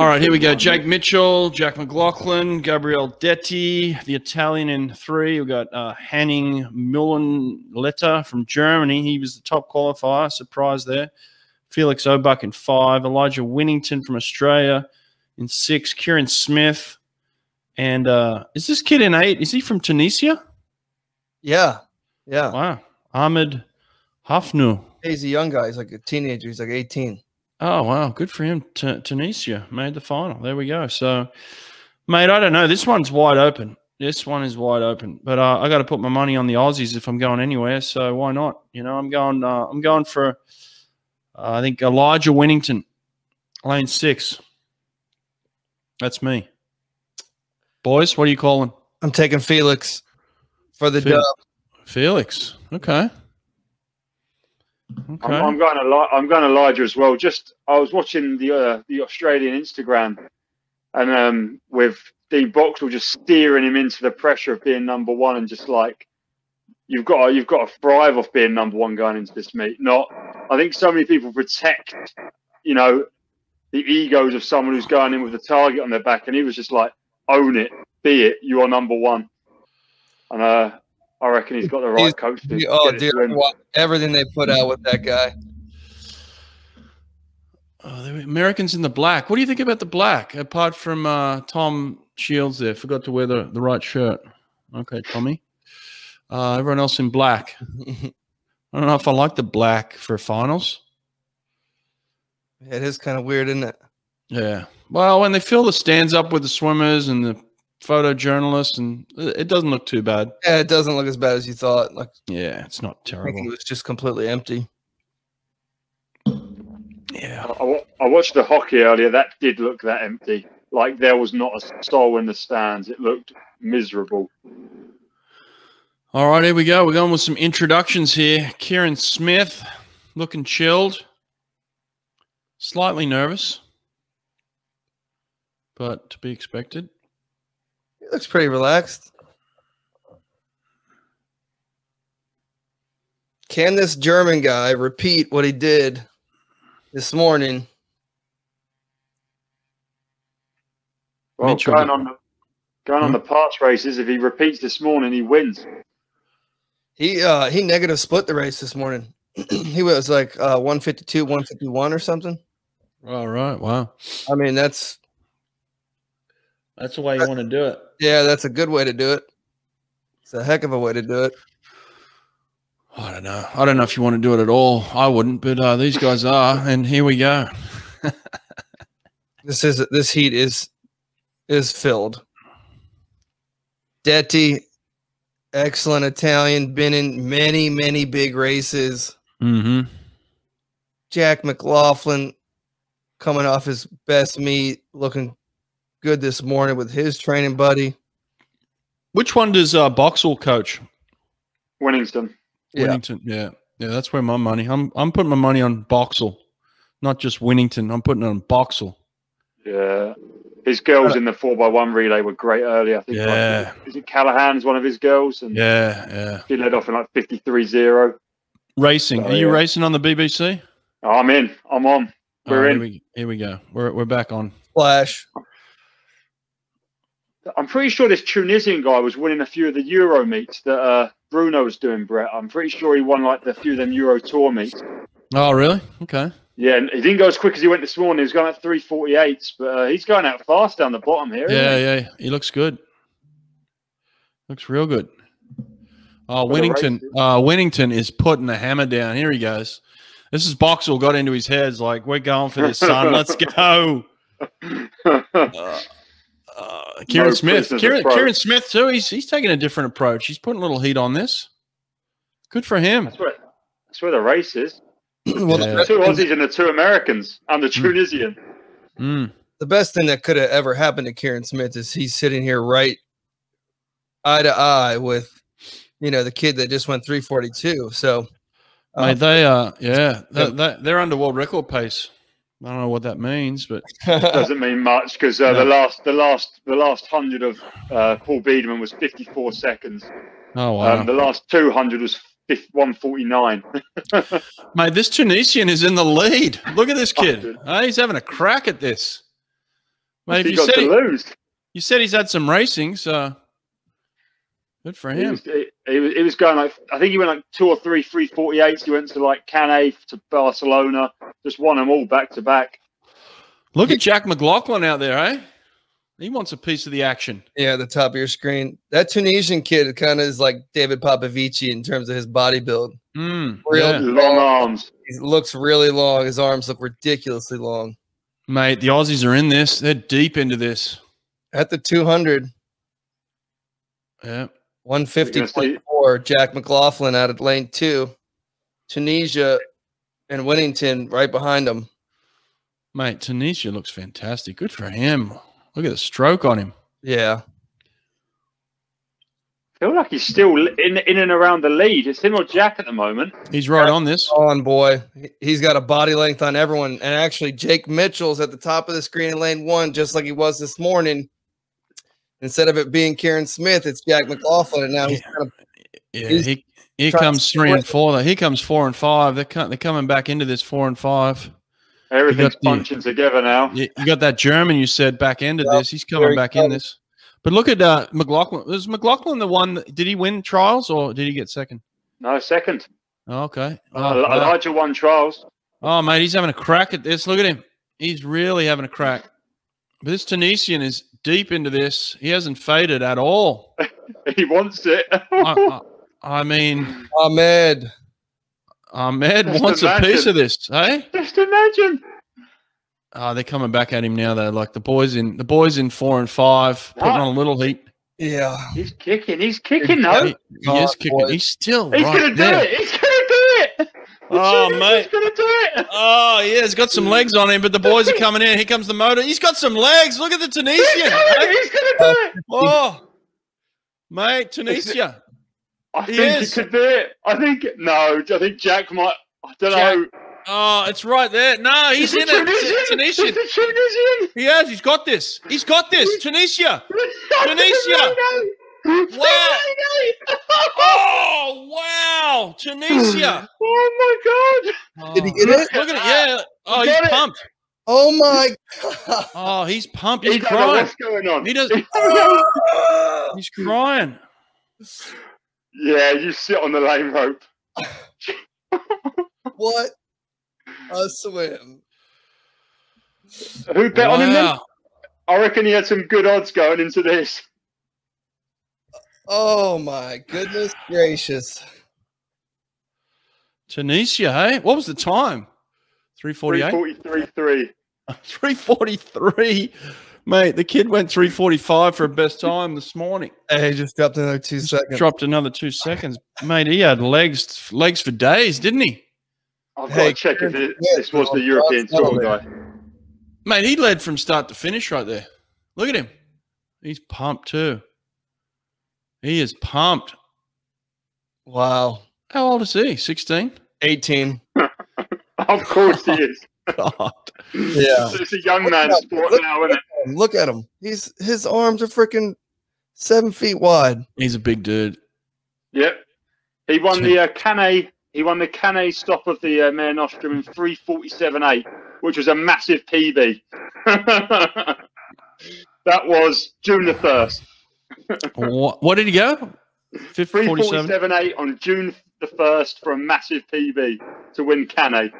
All right, here we go. Jake Mitchell, Jack McLoughlin, Gabriel Detti, the Italian in three. We've got Henning Muhlleitner from Germany. He was the top qualifier. Surprise there. Felix Auböck in five. Elijah Winnington from Australia in six. Kieran Smith. And is this kid in eight? Is he from Tunisia? Yeah. Yeah. Wow. Ahmed Hafnaoui. He's a young guy. He's like a teenager. He's like 18. Oh, wow. Good for him. Tunisia made the final. There we go. So, mate, I don't know. This one's wide open. This one is wide open. But I got to put my money on the Aussies if I'm going anywhere. So, why not? You know, I'm going for, I think, Elijah Winnington, lane six. That's me. Boys, what are you calling? I'm taking Felix for the dub. Felix. Okay. Okay. I'm going Elijah as well. Just I was watching the Australian Instagram, and with Dean Boxall just steering him into the pressure of being number one, and just like you've got to thrive off being number one going into this meet. I think so many people protect, you know, the egos of someone who's going in with a target on their back, and he was just like, own it, be it, you are number one, and I reckon he's got the right coach. Oh, dude, everything they put out with that guy. Oh, the Americans in the black. What do you think about the black? Apart from Tom Shields there. Forgot to wear the right shirt. Okay, Tommy. Everyone else in black. I don't know if I like the black for finals. It is kind of weird, isn't it? Yeah. Well, when they fill the stands up with the swimmers and the photojournalist, and it doesn't look too bad. Yeah, it doesn't look as bad as you thought. Like, yeah, it's not terrible. I think it was just completely empty. Yeah, I watched the hockey earlier. That did look that empty. Like there was not a soul in the stands. It looked miserable. All right, here we go. We're going with some introductions here. Kieran Smith, looking chilled, slightly nervous, but to be expected. Looks pretty relaxed. Can this German guy repeat what he did this morning? Well, going on the parts races, if he repeats this morning, he wins. He negative split the race this morning. He was like 152, 151 or something. All right. Wow. I mean, that's the way you want to do it. Yeah, that's a good way to do it. It's a heck of a way to do it. I don't know. I don't know if you want to do it at all. I wouldn't, but these guys are, and here we go. This heat is filled. Detti, excellent Italian, been in many big races. Mm-hmm. Jack McLoughlin coming off his best meet, looking good this morning with his training buddy. Which one does Boxall coach? Winnington. Yeah. Winnington, yeah. Yeah, that's where my money. I'm putting my money on Boxall, not just Winnington. I'm putting it on Boxall. Yeah. His girls in the 4x1 relay were great earlier. I think like, is it Callahan's one of his girls? And yeah. He led off in like 53-0. Racing. So, are you racing on the BBC? I'm in. I'm on. We're in. Here we go. We're back on. Flash. I'm pretty sure this Tunisian guy was winning a few of the Euro meets that Bruno was doing, Brett. I'm pretty sure he won like the few of them Euro Tour meets. Oh, really? Okay. Yeah, and he didn't go as quick as he went this morning. He was going at 3:48s, but he's going out fast down the bottom here. Yeah, yeah. He looks good. Looks real good. Oh, Winnington is putting the hammer down. Here he goes. This is Boxall got into his head. Like, we're going for this, son. Let's go. Kieran Smith too. He's taking a different approach. He's putting a little heat on this. Good for him. That's where the race is. Well, yeah. The two Aussies and the two Americans and the Tunisian. Mm. The best thing that could have ever happened to Kieran Smith is he's sitting here right eye to eye with, you know, the kid that just went 3:42. So mate, they they're under world record pace. I don't know what that means, but it doesn't mean much because the last 100 of Paul Biedermann was 54 seconds. Oh wow! The last 200 was 149. Mate, this Tunisian is in the lead. Look at this kid. He's having a crack at this. Mate, he got to lose. You said he's had some racing, so good for him. He was going like, I think he went like 2 or 3 348s. He went to like Canet to Barcelona, just won them all back to back. Look at Jack McLoughlin out there, eh? He wants a piece of the action. Yeah, the top of your screen. That Tunisian kid kind of is like David Popovic in terms of his body build. Long arms. He looks really long. His arms look ridiculously long. Mate, the Aussies are in this. They're deep into this. At the 200. Yeah. 150.4. Jack McLoughlin out at lane 2. Tunisia and Winnington right behind him. Mate, Tunisia looks fantastic. Good for him. Look at the stroke on him. Yeah. I feel like he's still in and around the lead. It's him or Jack at the moment. He's right on this. On, boy. He's got a body length on everyone. And actually, Jake Mitchell's at the top of the screen in lane 1, just like he was this morning. Instead of it being Kieran Smith, it's Jack McLoughlin. And now he's kind of, he comes 3 and 4. He comes 4 and 5. They're coming back into this 4 and 5. Everything's punching together now. You got that German you said back end of this. He's coming back in this. But look at McLoughlin. Was McLoughlin the one that, did he win trials or did he get second? No, second. Oh, okay. Elijah won trials. Oh, mate, he's having a crack at this. Look at him. He's really having a crack. But this Tunisian is deep into this. He hasn't faded at all. He wants it. I mean. Ahmed wants a piece of this, eh? Just imagine. They're coming back at him now, though. Like the boys in 4 and 5, putting on a little heat. Yeah, he's kicking. He's kicking though. He is kicking. Boy. He's still. He's right gonna there. Do it. He's gonna do it. Oh mate, he's gonna do it. Oh yeah, he's got some legs on him. But the boys are coming in. Here comes the motor. He's got some legs. Look at the Tunisian. He's gonna do it. Oh, mate, Tunisia. I think he could do it. I think Jack might. I don't know. Oh, it's right there. No, he's in it. Tunisian. He has. He's got this. He's got this. Tunisia. Tunisia. Wow. Oh, wow. Tunisia. Oh, my God. Did he get it? Look at it. Yeah. Oh, he's pumped. Oh, my God. Oh, he's pumped. He's crying. What's going on? He doesn't. He's crying. Yeah, you sit on the lame rope. What a swim. Who bet on him then? I reckon he had some good odds going into this. Oh, my goodness gracious. Tunisia, hey? What was the time? 3:48? 3:43.3. 3:43. Mate, the kid went 3:45 for a best time this morning. Hey, he just dropped another 2 seconds. Dropped another 2 seconds. Mate, he had legs for days, didn't he? I've got to check if this was the European tour guy. Mate, he led from start to finish right there. Look at him. He's pumped too. He is pumped. Wow. How old is he? 16? 18. Of course he is. God. Yeah. It's a young man's sport now, isn't it? Look at him. His arms are freaking 7 feet wide. He's a big dude. Yep. He won the Canet. He won the Canet stop of the Mare Nostrum in 3:47.8, which was a massive PB. That was June the 1st. What did he go? 3:47.8 on June the 1st for a massive PB to win Canet.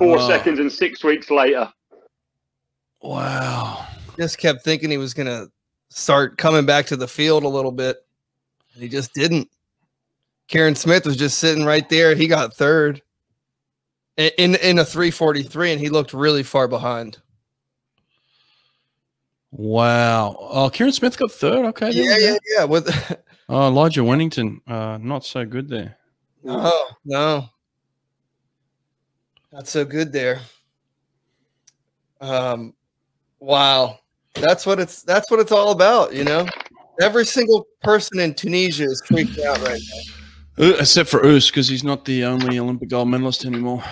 4 seconds and 6 weeks later. Wow. Just kept thinking he was going to start coming back to the field a little bit. And he just didn't. Kieran Smith was just sitting right there. He got third in a 3:43, and he looked really far behind. Wow. Oh, Kieran Smith got third. Okay. Yeah. With Elijah Winnington, not so good there. No. Not so good there. Wow. That's what it's all about, you know. Every single person in Tunisia is freaking out right now. Except for Ous, because he's not the only Olympic gold medalist anymore.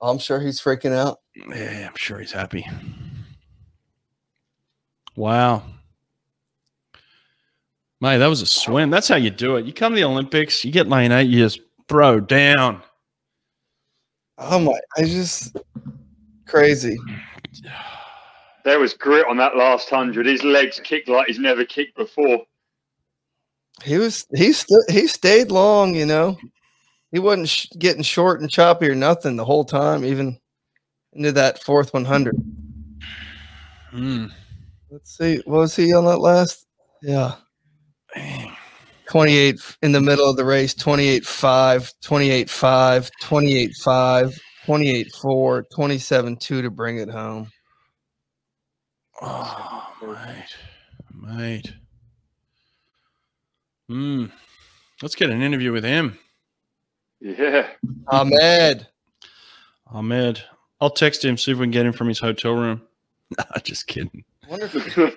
I'm sure he's freaking out. Yeah, I'm sure he's happy. Wow. Mate, that was a swim. That's how you do it. You come to the Olympics, you get lane 8, you just throw down. Oh my! I just crazy. There was grit on that last 100. His legs kicked like he's never kicked before. He stayed long, you know. He wasn't getting short and choppy or nothing the whole time, even into that fourth 100. Mm. Let's see. What was he on that last? Yeah. 28 in the middle of the race, 28.5, 28.5, 28.5, 28.4, 27.2 to bring it home. Oh, mate. Let's get an interview with him. Yeah. Ahmed. I'll text him, see if we can get him from his hotel room. Nah, just kidding. Wonderful.